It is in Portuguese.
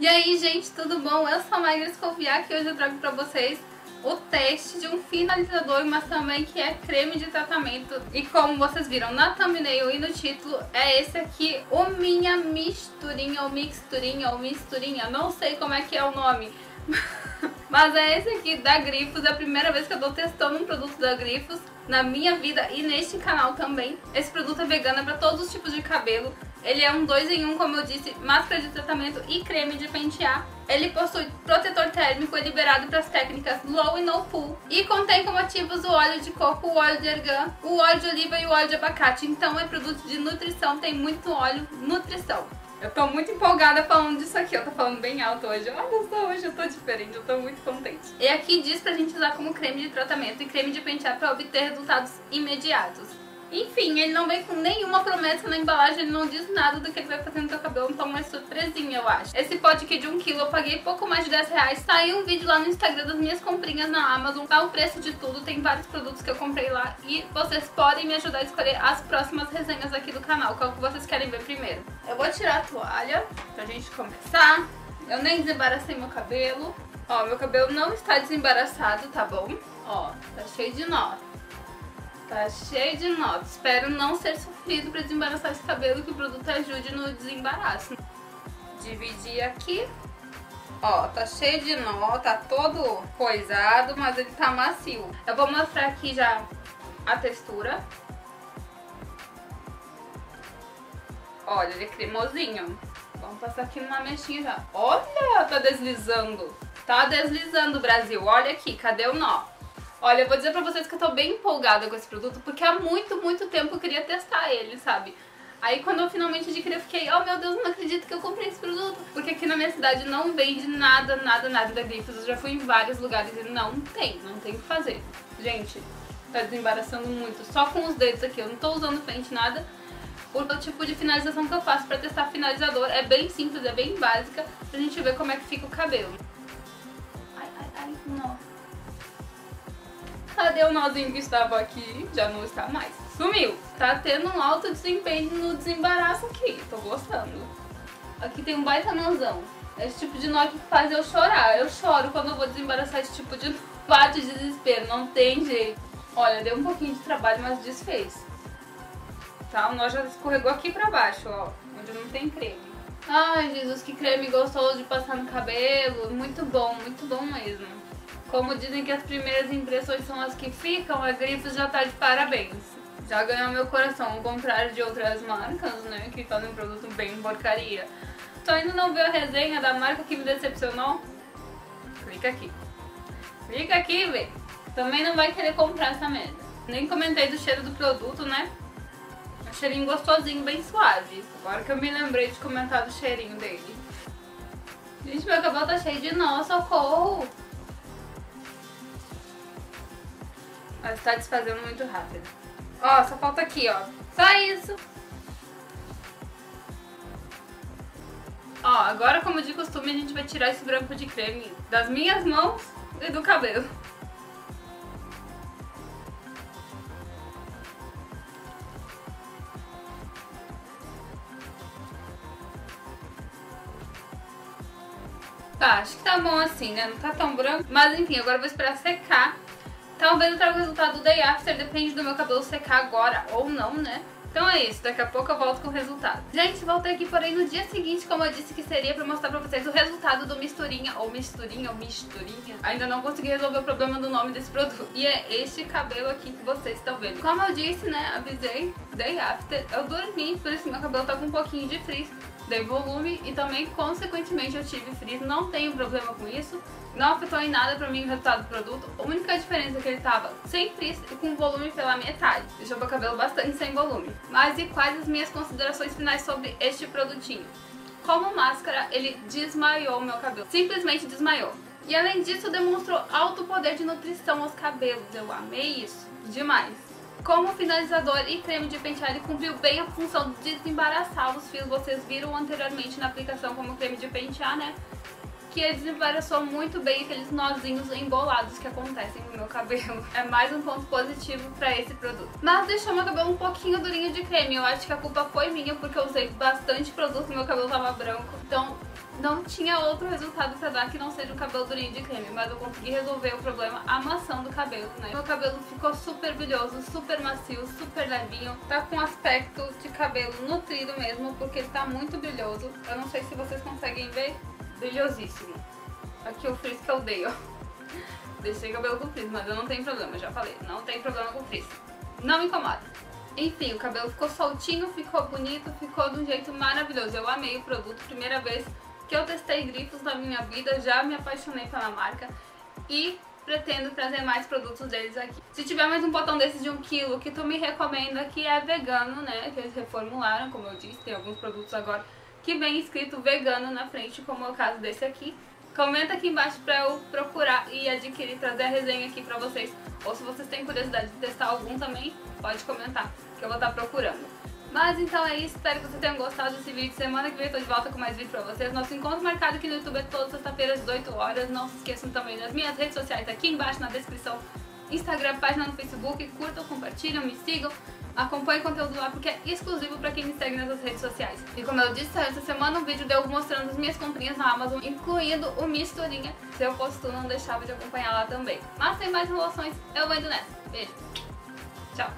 E aí, gente, tudo bom? Eu sou a May Greskouviak e hoje eu trago pra vocês o teste de um finalizador, mas também que é creme de tratamento. E como vocês viram na thumbnail e no título, é esse aqui, o Minha Mixturinha, ou Mixturinha, ou Misturinha, não sei como é que é o nome. Mas é esse aqui da Griffus, é a primeira vez que eu tô testando um produto da Griffus na minha vida e neste canal também. Esse produto é vegano, é pra todos os tipos de cabelo. Ele é um 2 em 1, como eu disse, máscara de tratamento e creme de pentear. Ele possui protetor térmico, é liberado para as técnicas low e no pull. E contém como ativos o óleo de coco, o óleo de argan, o óleo de oliva e o óleo de abacate. Então é produto de nutrição, tem muito óleo, nutrição. Eu tô muito empolgada falando disso aqui, eu tô falando bem alto hoje. Olha só, hoje eu tô diferente, eu tô muito contente. E aqui diz pra gente usar como creme de tratamento e creme de pentear para obter resultados imediatos. Enfim, ele não vem com nenhuma promessa na embalagem, ele não diz nada do que ele vai fazer no teu cabelo, então é uma surpresinha, eu acho. Esse pote aqui de 1 kg eu paguei pouco mais de R$10, saiu um vídeo lá no Instagram das minhas comprinhas na Amazon, tá o preço de tudo, tem vários produtos que eu comprei lá e vocês podem me ajudar a escolher as próximas resenhas aqui do canal, qual que vocês querem ver primeiro. Eu vou tirar a toalha pra gente começar, eu nem desembaracei meu cabelo, ó, meu cabelo não está desembaraçado, tá bom? Ó, tá cheio de nó. Tá cheio de nó. Espero não ser sofrido para desembaraçar esse cabelo e que o produto ajude no desembaraço. Dividir aqui. Ó, tá cheio de nó, tá todo coisado, mas ele tá macio. Eu vou mostrar aqui já a textura. Olha, ele é cremosinho. Vamos passar aqui numa mexinha já. Olha, tá deslizando. Tá deslizando, Brasil. Olha aqui, cadê o nó? Olha, eu vou dizer pra vocês que eu tô bem empolgada com esse produto, porque há muito, muito tempo eu queria testar ele, sabe? Aí quando eu finalmente adquiri, eu fiquei, oh meu Deus, não acredito que eu comprei esse produto. Porque aqui na minha cidade não vende nada, nada, nada da Griffus. Eu já fui em vários lugares e não tem o que fazer. Gente, tá desembaraçando muito, só com os dedos aqui, eu não tô usando frente, nada. O tipo de finalização que eu faço pra testar finalizador é bem simples, é bem básica, pra gente ver como é que fica o cabelo. Ai, ai, ai, nossa. Cadê o nozinho que estava aqui? Já não está mais. Sumiu! Tá tendo um alto desempenho no desembaraço aqui. Tô gostando. Aqui tem um baita nozão. Esse tipo de nó que faz eu chorar. Eu choro quando eu vou desembaraçar esse tipo de nó. Bate de desespero, não tem jeito. Olha, deu um pouquinho de trabalho, mas desfez. Tá? O nó já escorregou aqui pra baixo, ó. Onde não tem creme. Ai, Jesus, que creme gostoso de passar no cabelo. Muito bom mesmo. Como dizem que as primeiras impressões são as que ficam, a Griffus já tá de parabéns. Já ganhou meu coração, ao contrário de outras marcas, né, que fazem um produto bem porcaria. Tu ainda não viu a resenha da marca que me decepcionou? Clica aqui. Clica aqui, vê. Também não vai querer comprar essa merda. Nem comentei do cheiro do produto, né? Um cheirinho gostosinho, bem suave. Agora que eu me lembrei de comentar do cheirinho dele. Gente, meu cabelo tá cheio de nó, socorro! Mas tá desfazendo muito rápido. Ó, só falta aqui, ó. Só isso. Ó, agora como de costume a gente vai tirar esse branco de creme das minhas mãos e do cabelo. Tá, acho que tá bom assim, né? Não tá tão branco. Mas enfim, agora eu vou esperar secar. Talvez eu traga o resultado do day after, depende do meu cabelo secar agora ou não, né? Então é isso, daqui a pouco eu volto com o resultado. Gente, voltei aqui, porém, no dia seguinte, como eu disse que seria, pra mostrar pra vocês o resultado do Mixturinha, ou Mixturinha, ou Mixturinha. Ainda não consegui resolver o problema do nome desse produto. E é este cabelo aqui que vocês estão vendo. Como eu disse, né, avisei, day after, eu dormi, por isso meu cabelo tá com um pouquinho de frizz. Dei volume e também, consequentemente, eu tive frizz, não tenho problema com isso, não afetou em nada pra mim o resultado do produto. A única diferença é que ele tava sem frizz e com volume pela metade, deixou meu cabelo bastante sem volume. Mas e quais as minhas considerações finais sobre este produtinho? Como máscara, ele desmaiou o meu cabelo, simplesmente desmaiou. E além disso, demonstrou alto poder de nutrição aos cabelos, eu amei isso, demais. Como finalizador e creme de pentear, ele cumpriu bem a função de desembaraçar os fios. Vocês viram anteriormente na aplicação como creme de pentear, né? Que ele desembaraçou muito bem aqueles nozinhos embolados que acontecem no meu cabelo. É mais um ponto positivo pra esse produto. Mas deixou meu cabelo um pouquinho durinho de creme. Eu acho que a culpa foi minha, porque eu usei bastante produto e meu cabelo tava branco. Então não tinha outro resultado pra dar que não seja um cabelo durinho de creme, mas eu consegui resolver o problema amassando o cabelo, né? Meu cabelo ficou super brilhoso, super macio, super levinho, tá com aspecto de cabelo nutrido mesmo, porque ele tá muito brilhoso. Eu não sei se vocês conseguem ver, brilhosíssimo. Aqui o frizz que eu dei, ó. Deixei o cabelo com frizz, mas eu não tenho problema, já falei, não tem problema com frizz. Não me incomoda. Enfim, o cabelo ficou soltinho, ficou bonito, ficou de um jeito maravilhoso. Eu amei o produto, primeira vez que eu testei Griffus na minha vida, já me apaixonei pela marca e pretendo trazer mais produtos deles aqui. Se tiver mais um potão desses de 1 kg, que tu me recomenda, que é vegano, né, que eles reformularam, como eu disse, tem alguns produtos agora que vem escrito vegano na frente, como é o caso desse aqui. Comenta aqui embaixo pra eu procurar e adquirir, trazer a resenha aqui pra vocês. Ou se vocês têm curiosidade de testar algum também, pode comentar, que eu vou estar procurando. Mas então é isso, espero que vocês tenham gostado desse vídeo. Semana que vem eu tô de volta com mais vídeo pra vocês. Nosso encontro marcado aqui no YouTube é toda sexta-feira às 18 horas. Não se esqueçam também das minhas redes sociais aqui embaixo na descrição. Instagram, página no Facebook, curtam, compartilham, me sigam. Acompanhe o conteúdo lá porque é exclusivo pra quem me segue nessas redes sociais. E como eu disse, essa semana um vídeo deu mostrando as minhas comprinhas na Amazon, incluindo o Mixturinha. Se eu posto, não deixava de acompanhar lá também. Mas sem mais enrolações, eu vou indo nessa. Beijo. Tchau.